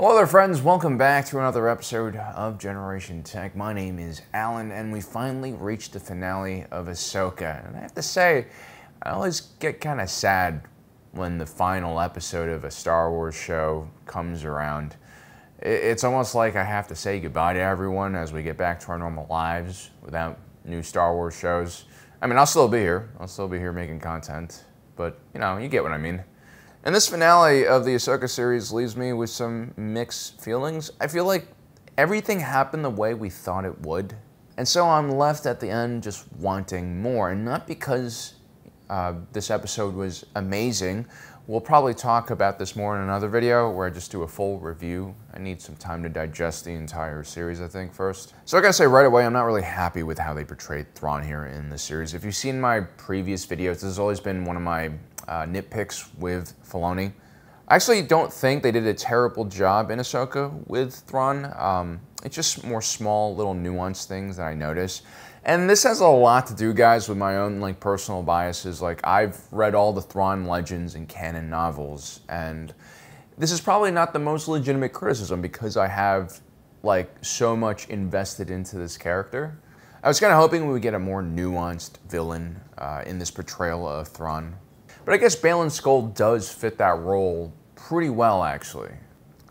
Hello there friends, welcome back to another episode of Generation Tech. My name is Alan, and we finally reached the finale of Ahsoka. And I have to say, I always get kind of sad when the final episode of a Star Wars show comes around. It's almost like I have to say goodbye to everyone as we get back to our normal lives without new Star Wars shows. I mean, I'll still be here. I'll still be here making content, but you know, you get what I mean. And this finale of the Ahsoka series leaves me with some mixed feelings. I feel like everything happened the way we thought it would, and so I'm left at the end just wanting more. And not because this episode was amazing. We'll probably talk about this more in another video where I just do a full review. I need some time to digest the entire series, I think, first. So I gotta say right away, I'm not really happy with how they portrayed Thrawn here in the series. If you've seen my previous videos, this has always been one of my nitpicks with Filoni. I actually don't think they did a terrible job in Ahsoka with Thrawn. It's just more small, little nuanced things that I notice. And this has a lot to do, guys, with my own like personal biases. Like, I've read all the Thrawn Legends and canon novels, and this is probably not the most legitimate criticism because I have like so much invested into this character. I was kind of hoping we would get a more nuanced villain in this portrayal of Thrawn. But I guess Baylan Skoll does fit that role pretty well, actually.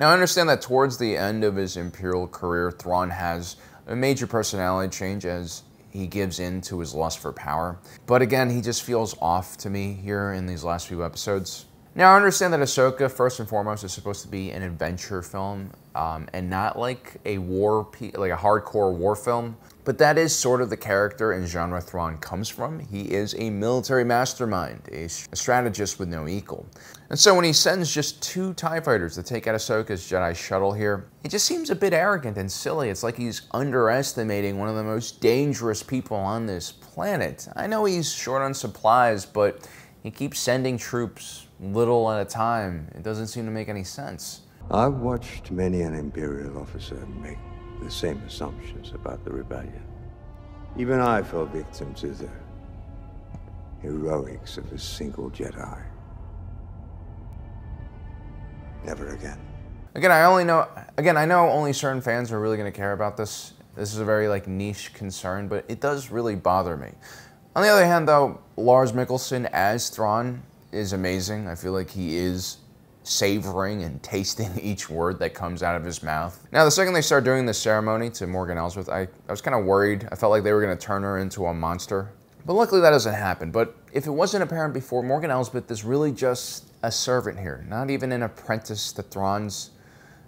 Now, I understand that towards the end of his Imperial career, Thrawn has a major personality change as he gives in to his lust for power. But again, he just feels off to me here in these last few episodes. Now, I understand that Ahsoka, first and foremost, is supposed to be an adventure film and not like a hardcore war film. But that is sort of the character and genre Thrawn comes from. He is a military mastermind, a strategist with no equal. And so when he sends just two TIE fighters to take out Ahsoka's Jedi shuttle here, it just seems a bit arrogant and silly. It's like he's underestimating one of the most dangerous people on this planet. I know he's short on supplies, but he keeps sending troops little at a time. It doesn't seem to make any sense. I've watched many an Imperial officer make the same assumptions about the rebellion. Even I fell victim to the heroics of a single Jedi. Never again. I know only certain fans are really going to care about this. This is a very like niche concern, but it does really bother me. On the other hand, though, Lars Mikkelsen as Thrawn is amazing. I feel like he is savoring and tasting each word that comes out of his mouth. Now, the second they start doing the ceremony to Morgan Elsbeth, I was kind of worried. I felt like they were going to turn her into a monster. But luckily that doesn't happen. But if it wasn't apparent before, Morgan Elsbeth is really just a servant here, not even an apprentice to Thrawn's,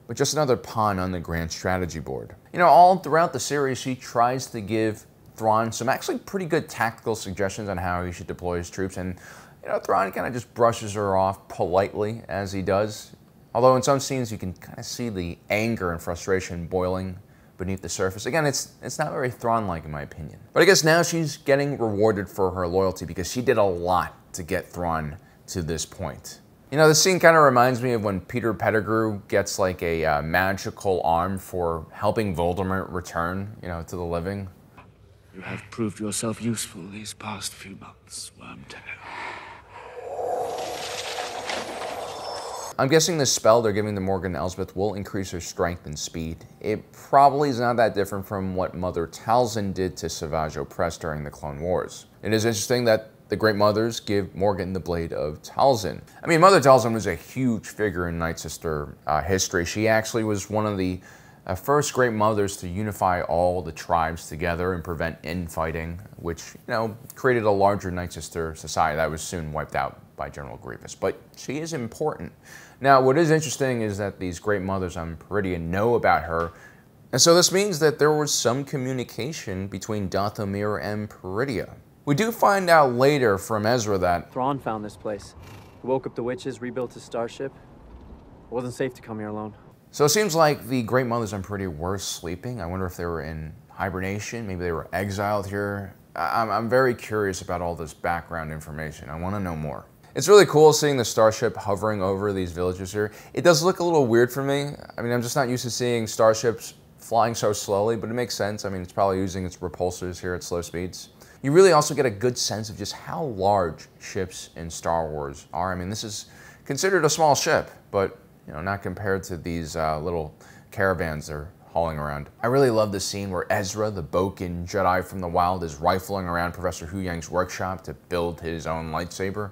but just another pawn on the grand strategy board. You know, all throughout the series, she tries to give Thrawn some actually pretty good tactical suggestions on how he should deploy his troops, and you know, Thrawn kind of just brushes her off politely as he does. Although in some scenes you can kind of see the anger and frustration boiling beneath the surface. Again, it's not very Thrawn-like in my opinion. But I guess now she's getting rewarded for her loyalty because she did a lot to get Thrawn to this point. You know, this scene kind of reminds me of when Peter Pettigrew gets like a magical arm for helping Voldemort return, you know, to the living. You have proved yourself useful these past few months, Wormtail. I'm guessing this spell they're giving to Morgan Elsbeth will increase her strength and speed. It probably is not that different from what Mother Talzin did to Savage Opress during the Clone Wars. It is interesting that the Great Mothers give Morgan the Blade of Talzin. I mean, Mother Talzin was a huge figure in Nightsister history. She actually was one of the first Great Mothers to unify all the tribes together and prevent infighting, which, you know, created a larger Nightsister society that was soon wiped out by General Grievous, but she is important. Now, what is interesting is that these Great Mothers on Peridia know about her, and so this means that there was some communication between Dathomir and Peridia. We do find out later from Ezra that Thrawn found this place. He woke up the witches, rebuilt his starship. It wasn't safe to come here alone. So it seems like the Great Mothers on Peridia were sleeping. I wonder if they were in hibernation, maybe they were exiled here. I'm very curious about all this background information. I want to know more. It's really cool seeing the starship hovering over these villages here. It does look a little weird for me. I mean, I'm just not used to seeing starships flying so slowly, but it makes sense. I mean, it's probably using its propulsors here at slow speeds. You really also get a good sense of just how large ships in Star Wars are. I mean, this is considered a small ship, but You know, not compared to these little caravans they're hauling around. I really love the scene where Ezra, the Boken Jedi from the wild, is rifling around Professor Huyang's workshop to build his own lightsaber.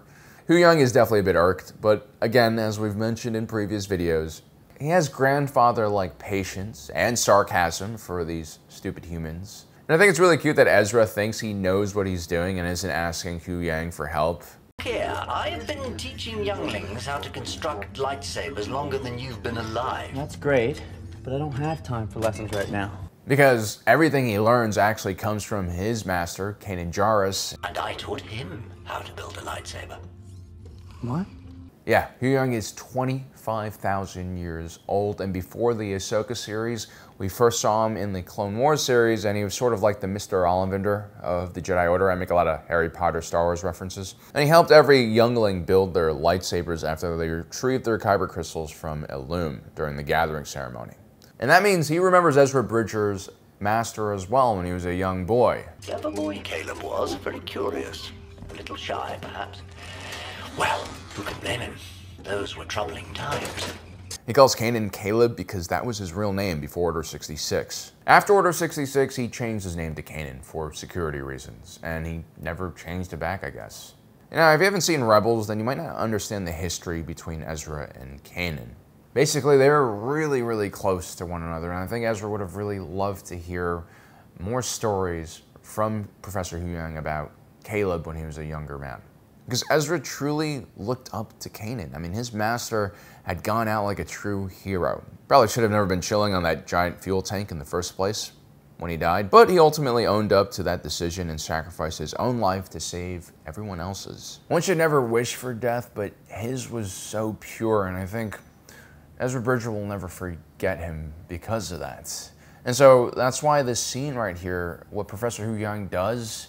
Huyang is definitely a bit irked, but again, as we've mentioned in previous videos, he has grandfather-like patience and sarcasm for these stupid humans. And I think it's really cute that Ezra thinks he knows what he's doing and isn't asking Huyang for help. Here, I've been teaching younglings how to construct lightsabers longer than you've been alive. That's great, but I don't have time for lessons right now. Because everything he learns actually comes from his master, Kanan Jarrus. And I taught him how to build a lightsaber. What? Yeah, Huyang is 25,000 years old, and before the Ahsoka series, we first saw him in the Clone Wars series, and he was sort of like the Mr. Ollivander of the Jedi Order. I make a lot of Harry Potter, Star Wars references. And he helped every youngling build their lightsabers after they retrieved their kyber crystals from Illum during the gathering ceremony. And that means he remembers Ezra Bridger's master as well when he was a young boy. Clever boy Caleb was, very curious, a little shy perhaps. Well, who can blame him? Those were troubling times. He calls Kanan Caleb because that was his real name before Order 66. After Order 66, he changed his name to Kanan for security reasons, and he never changed it back, I guess. Now, if you haven't seen Rebels, then you might not understand the history between Ezra and Kanan. Basically, they were really, really close to one another, and I think Ezra would have really loved to hear more stories from Professor Huyang about Caleb when he was a younger man. Because Ezra truly looked up to Kanan. I mean, his master had gone out like a true hero. Probably should have never been chilling on that giant fuel tank in the first place when he died, but he ultimately owned up to that decision and sacrificed his own life to save everyone else's. One should never wish for death, but his was so pure, and I think Ezra Bridger will never forget him because of that. And so that's why this scene right here, what Professor Huyang does,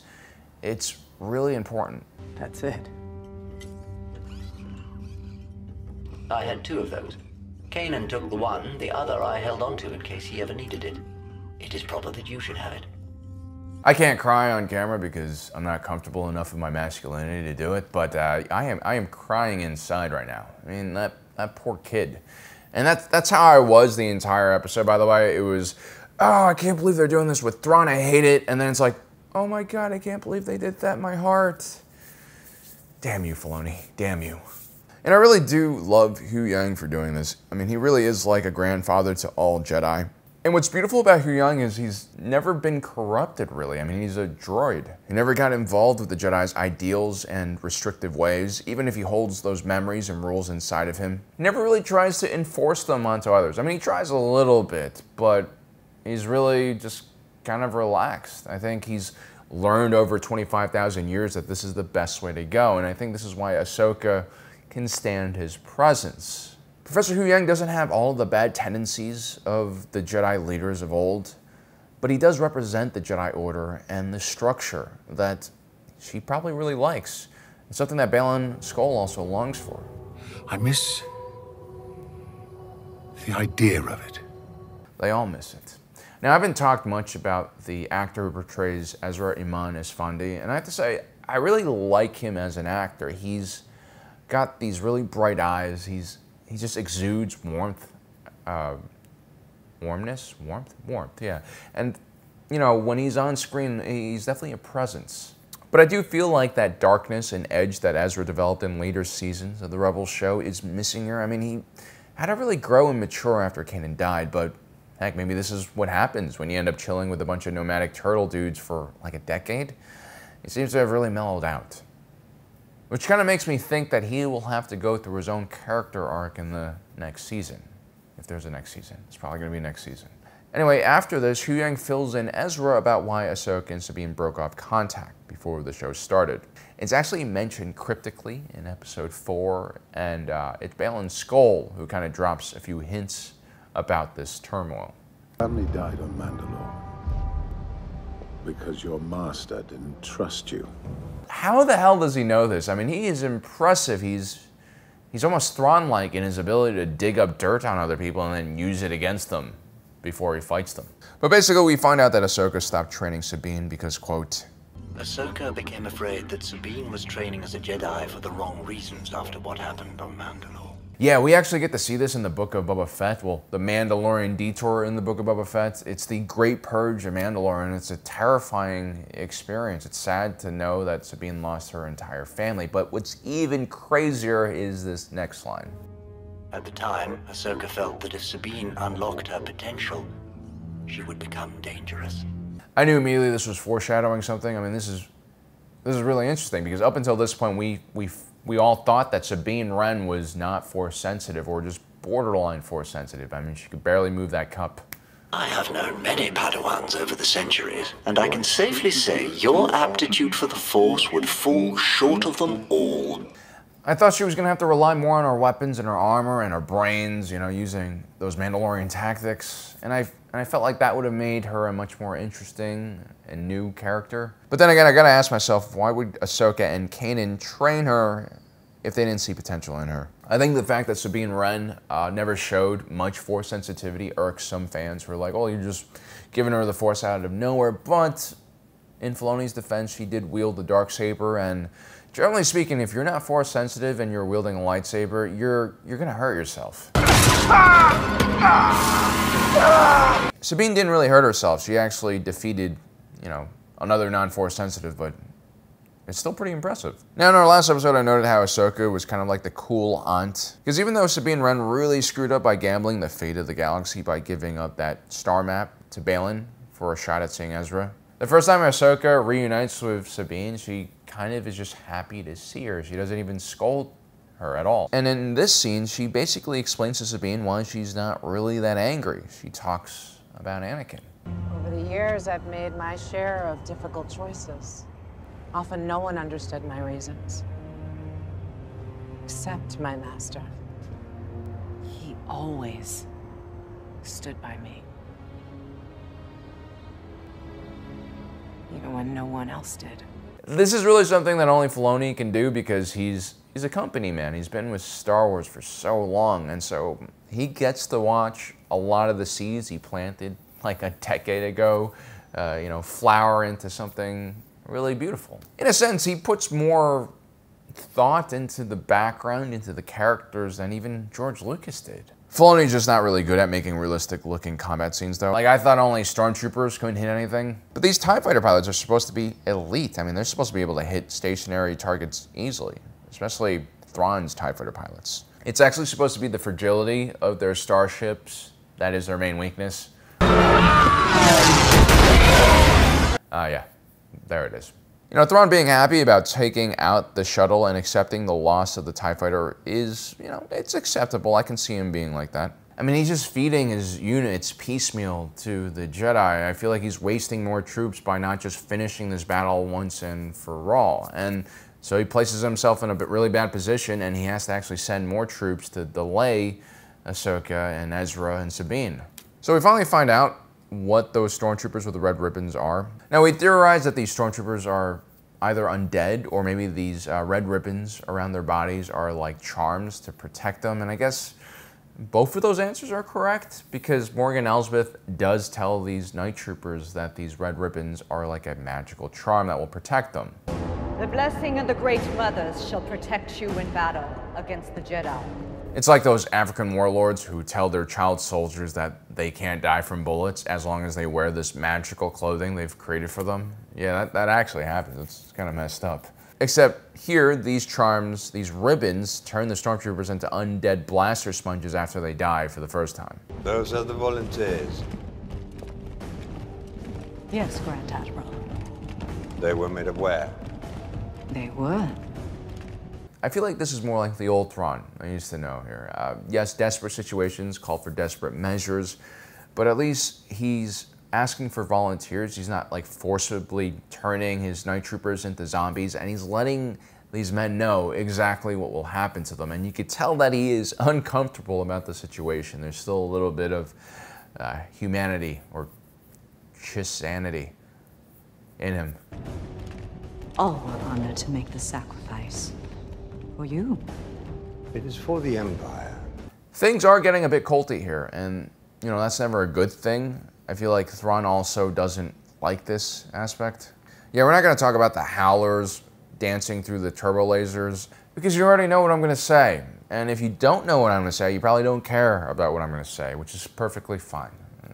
it's really important. That's it. I had two of those. Kanan took the one, the other I held onto in case he ever needed it. It is proper that you should have it. I can't cry on camera because I'm not comfortable enough in my masculinity to do it, but I am crying inside right now. I mean, that poor kid. And that's how I was the entire episode, by the way. It was, oh, I can't believe they're doing this with Thrawn, I hate it. And then it's like, oh my God, I can't believe they did that, my heart. Damn you, Filoni, damn you. And I really do love Huyang for doing this. I mean, he really is like a grandfather to all Jedi. And what's beautiful about Huyang is he's never been corrupted, really. I mean, he's a droid. He never got involved with the Jedi's ideals and restrictive ways, even if he holds those memories and rules inside of him. He never really tries to enforce them onto others. I mean, he tries a little bit, but he's really just kind of relaxed. I think he's learned over 25,000 years that this is the best way to go, and I think this is why Ahsoka can stand his presence. Professor Huyang doesn't have all the bad tendencies of the Jedi leaders of old, but he does represent the Jedi Order and the structure that she probably really likes. It's something that Baylan Skoll also longs for. I miss the idea of it. They all miss it. Now, I haven't talked much about the actor who portrays Ezra, Iman Esfandi, and I have to say, I really like him as an actor. He's got these really bright eyes. He just exudes warmth, warmth, yeah. And, you know, when he's on screen, he's definitely a presence. But I do feel like that darkness and edge that Ezra developed in later seasons of the Rebels show is missing here. I mean, he had to really grow and mature after Kanan died, but heck, maybe this is what happens when you end up chilling with a bunch of nomadic turtle dudes for like a decade. He seems to have really mellowed out. Which kind of makes me think that he will have to go through his own character arc in the next season. If there's a next season. It's probably going to be next season. Anyway, after this, Huyang fills in Ezra about why Ahsoka and Sabine broke off contact before the show started. It's actually mentioned cryptically in episode 4, and it's Baylan Skoll who kind of drops a few hints about this turmoil. Family died on Mandalore because your master didn't trust you. How the hell does he know this? I mean, he is impressive. He's almost Thrawn-like in his ability to dig up dirt on other people and then use it against them before he fights them. But basically, we find out that Ahsoka stopped training Sabine because, quote, Ahsoka became afraid that Sabine was training as a Jedi for the wrong reasons after what happened on Mandalore. Yeah, we actually get to see this in the Book of Boba Fett. Well, the Mandalorian detour in the Book of Boba Fett. It's the Great Purge of Mandalore, and it's a terrifying experience. It's sad to know that Sabine lost her entire family, but what's even crazier is this next line. At the time, Ahsoka felt that if Sabine unlocked her potential, she would become dangerous. I knew immediately this was foreshadowing something. I mean, this is really interesting, because up until this point, we all thought that Sabine Wren was not force sensitive, or just borderline force sensitive. I mean, she could barely move that cup. I have known many Padawans over the centuries, and I can safely say your aptitude for the force would fall short of them all. I thought she was gonna have to rely more on her weapons and her armor and her brains, you know, using those Mandalorian tactics. And I felt like that would have made her a much more interesting and new character. But then again, I gotta ask myself, why would Ahsoka and Kanan train her if they didn't see potential in her? I think the fact that Sabine Wren never showed much force sensitivity irks some fans who are like, oh, you're just giving her the force out of nowhere. But in Filoni's defense, she did wield the Darksaber, and generally speaking, if you're not force sensitive and you're wielding a lightsaber, you're gonna hurt yourself. Sabine didn't really hurt herself. She actually defeated, you know, another non-force sensitive, but it's still pretty impressive. Now, in our last episode, I noted how Ahsoka was kind of like the cool aunt, because even though Sabine Wren really screwed up by gambling the fate of the galaxy by giving up that star map to Baylan for a shot at seeing Ezra, the first time Ahsoka reunites with Sabine, she kind of is just happy to see her. She doesn't even scold her at all. And in this scene, she basically explains to Sabine why she's not really that angry. She talks about Anakin. Over the years, I've made my share of difficult choices. Often no one understood my reasons, except my master. He always stood by me, even when no one else did. This is really something that only Filoni can do, because he's a company man. He's been with Star Wars for so long, and so he gets to watch a lot of the seeds he planted like a decade ago, you know, flower into something really beautiful. In a sense, he puts more thought into the background, into the characters, than even George Lucas did. Filoni's just not really good at making realistic-looking combat scenes, though. Like, I thought only stormtroopers couldn't hit anything. But these TIE fighter pilots are supposed to be elite. I mean, they're supposed to be able to hit stationary targets easily, especially Thrawn's TIE fighter pilots. It's actually supposed to be the fragility of their starships that is their main weakness. Yeah, there it is. You know, Thrawn being happy about taking out the shuttle and accepting the loss of the TIE fighter is, you know, it's acceptable. I can see him being like that. I mean, he's just feeding his units piecemeal to the Jedi. I feel like he's wasting more troops by not just finishing this battle once and for all. And so he places himself in a really bad position, and he has to actually send more troops to delay Ahsoka and Ezra and Sabine. So we finally find out what those stormtroopers with the red ribbons are. Now, we theorize that these stormtroopers are either undead, or maybe these red ribbons around their bodies are like charms to protect them. And I guess both of those answers are correct, because Morgan Elsbeth does tell these night troopers that these red ribbons are like a magical charm that will protect them. The blessing of the Great Mothers shall protect you in battle against the Jedi. It's like those African warlords who tell their child soldiers that they can't die from bullets as long as they wear this magical clothing they've created for them. Yeah, that actually happens. It's kind of messed up. Except here, these charms, these ribbons, turn the stormtroopers into undead blaster sponges after they die for the first time. Those are the volunteers. Yes, Grand Admiral. They were made aware. They were. I feel like this is more like the old Thrawn I used to know here. Yes, desperate situations call for desperate measures, but at least he's asking for volunteers. He's not like forcibly turning his night troopers into zombies, and he's letting these men know exactly what will happen to them. And you could tell that he is uncomfortable about the situation. There's still a little bit of humanity or chisanity in him. All were honored to make the sacrifice. For you. It is for the Empire. Things are getting a bit culty here, and, you know, that's never a good thing. I feel like Thrawn also doesn't like this aspect. Yeah, we're not going to talk about the Howlers dancing through the turbo lasers, because you already know what I'm going to say. And if you don't know what I'm going to say, you probably don't care about what I'm going to say, which is perfectly fine.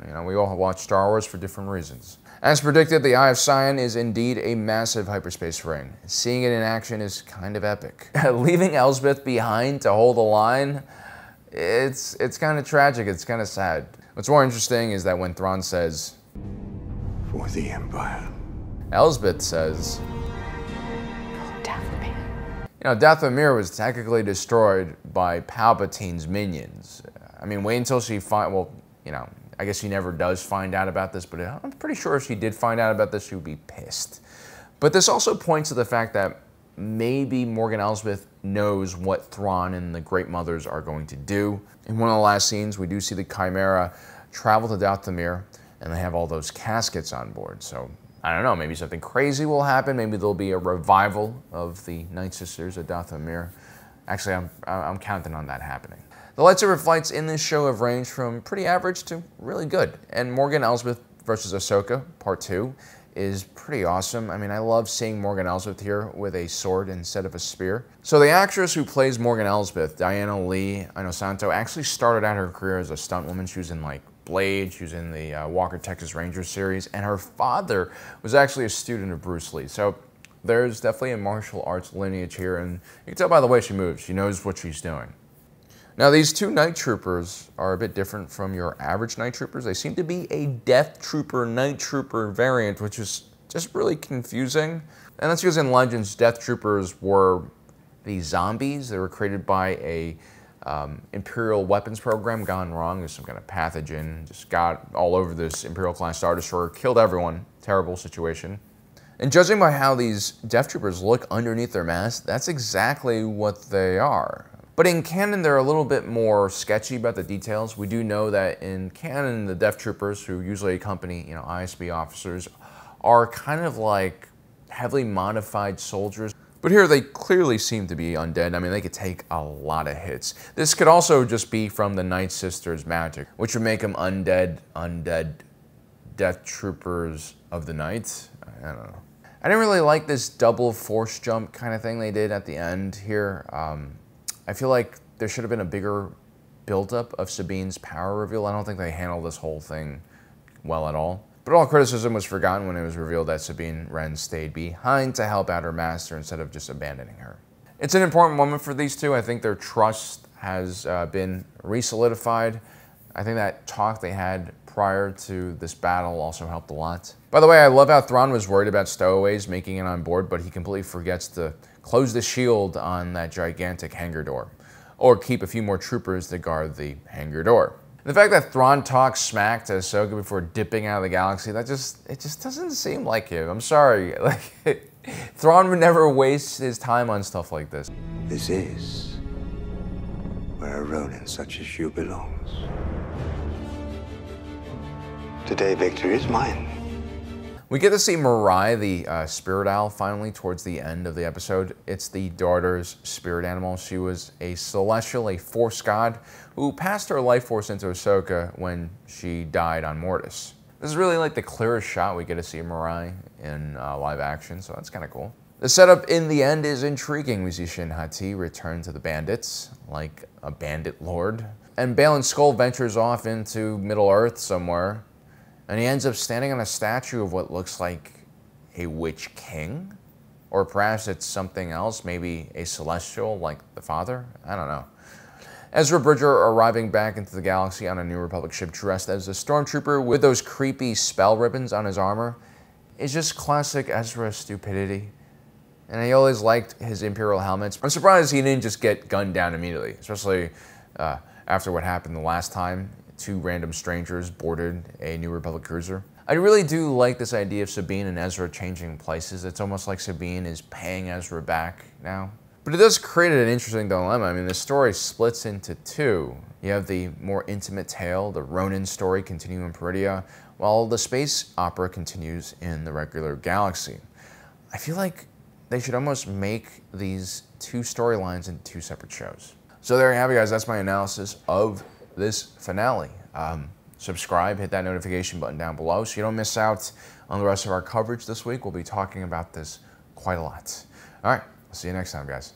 You know, we all watch Star Wars for different reasons. As predicted, the Eye of Sion is indeed a massive hyperspace ring. Seeing it in action is kind of epic. Leaving Elsbeth behind to hold the line, it's kind of tragic, it's kind of sad. What's more interesting is that when Thrawn says, "For the Empire," Elsbeth says, "Dathomir." You know, Dathomir was technically destroyed by Palpatine's minions. I mean, wait until she finds, well, you know, I guess she never does find out about this, but I'm pretty sure if she did find out about this, she would be pissed. But this also points to the fact that maybe Morgan Elsbeth knows what Thrawn and the Great Mothers are going to do. In one of the last scenes, we do see the Chimera travel to Dathomir, and they have all those caskets on board. So, I don't know, maybe something crazy will happen. Maybe there'll be a revival of the Night Sisters at Dathomir. Actually, I'm counting on that happening. The lightsaber fights in this show have ranged from pretty average to really good, and Morgan Elsbeth versus Ahsoka Part 2 is pretty awesome. I mean, I love seeing Morgan Elsbeth here with a sword instead of a spear. So the actress who plays Morgan Elsbeth, Diana Lee Inosanto, actually started out her career as a stuntwoman. She was in like Blade, she was in the Walker Texas Ranger series, and her father was actually a student of Bruce Lee. So there's definitely a martial arts lineage here, and you can tell by the way she moves, she knows what she's doing. Now, these two night troopers are a bit different from your average night troopers. They seem to be a death trooper, night trooper variant, which is just really confusing. And that's because in Legends, death troopers were these zombies. They were created by a Imperial weapons program gone wrong. There's some kind of pathogen, just got all over this Imperial class Star Destroyer, killed everyone. Terrible situation. And judging by how these death troopers look underneath their masks, that's exactly what they are. But in canon, they're a little bit more sketchy about the details. We do know that in canon, the death troopers, who usually accompany, you know, ISB officers, are kind of like heavily modified soldiers. But here, they clearly seem to be undead. I mean, they could take a lot of hits. This could also just be from the Night Sisters' magic, which would make them undead death troopers of the night. I don't know. I didn't really like this double force jump kind of thing they did at the end here. I feel like there should have been a bigger buildup of Sabine's power reveal. I don't think they handled this whole thing well at all. But all criticism was forgotten when it was revealed that Sabine Wren stayed behind to help out her master instead of just abandoning her. It's an important moment for these two. I think their trust has been re-solidified. I think that talk they had prior to this battle also helped a lot. By the way, I love how Thrawn was worried about stowaways making it on board, but he completely forgets to close the shield on that gigantic hangar door, or keep a few more troopers to guard the hangar door. The fact that Thrawn talks smack to Ahsoka before dipping out of the galaxy, that just doesn't seem like him. I'm sorry, like, Thrawn would never waste his time on stuff like this. This is where a Ronin such as you belongs. Today, victory is mine. We get to see Mirai, the spirit owl, finally towards the end of the episode. It's the daughter's spirit animal. She was a celestial, a force god, who passed her life force into Ahsoka when she died on Mortis. This is really like the clearest shot we get to see Mirai in live action, so that's kind of cool. The setup in the end is intriguing. We see Shin Hati return to the bandits, like a bandit lord. And Baylan Skoll ventures off into Middle-earth somewhere, and he ends up standing on a statue of what looks like a witch king, or perhaps it's something else, maybe a celestial like the father, I don't know. Ezra Bridger arriving back into the galaxy on a New Republic ship dressed as a stormtrooper with those creepy spell ribbons on his armor is just classic Ezra stupidity. And I always liked his Imperial helmets. I'm surprised he didn't just get gunned down immediately, especially after what happened the last time. Two random strangers boarded a New Republic cruiser. I really do like this idea of Sabine and Ezra changing places. It's almost like Sabine is paying Ezra back now. But it does create an interesting dilemma. I mean, the story splits into two. You have the more intimate tale, the Ronin story continuing in Peridia, while the space opera continues in the regular galaxy. I feel like they should almost make these two storylines into two separate shows. So there you have it, guys. That's my analysis of this finale. Subscribe, hit that notification button down below so you don't miss out on the rest of our coverage this week. We'll be talking about this quite a lot. All right, I'll see you next time, guys.